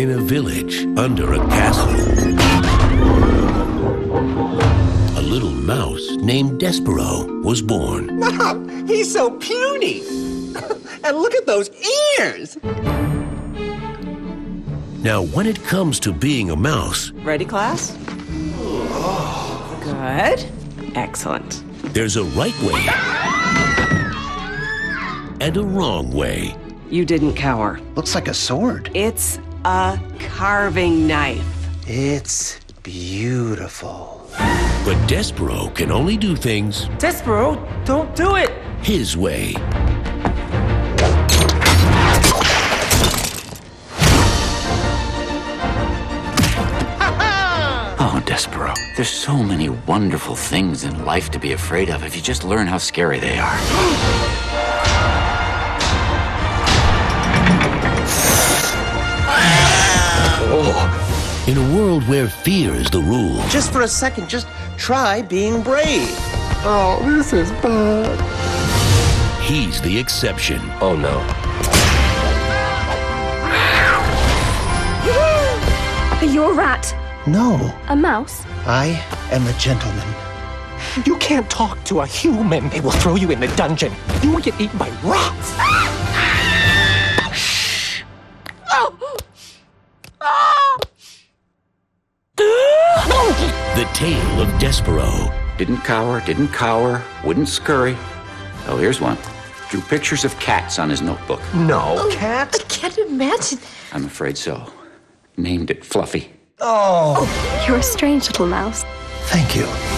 in a village under a castle. A little mouse named Despereaux was born. Mom, he's so puny. And look at those ears. Now, when it comes to being a mouse... Ready, class? Good. Excellent. There's a right way and a wrong way. You didn't cower. Looks like a sword. It's a carving knife. It's beautiful. But Despereaux can only do things... Despereaux, don't do it! ...his way. Despereaux. There's so many wonderful things in life to be afraid of if you just learn how scary they are. Oh. In a world where fear is the rule... Just for a second, just try being brave. Oh, this is bad. He's the exception. Oh, no. You're a rat. No. A mouse? I am a gentleman. You can't talk to a human. They will throw you in the dungeon. You will get eaten by rats. Shh. Oh. Ah. The tale of Despereaux. Didn't cower, wouldn't scurry. Oh, here's one. Drew pictures of cats on his notebook. No. Oh, cat? I can't imagine. I'm afraid so. Named it Fluffy. Oh. You're a strange little mouse. Thank you.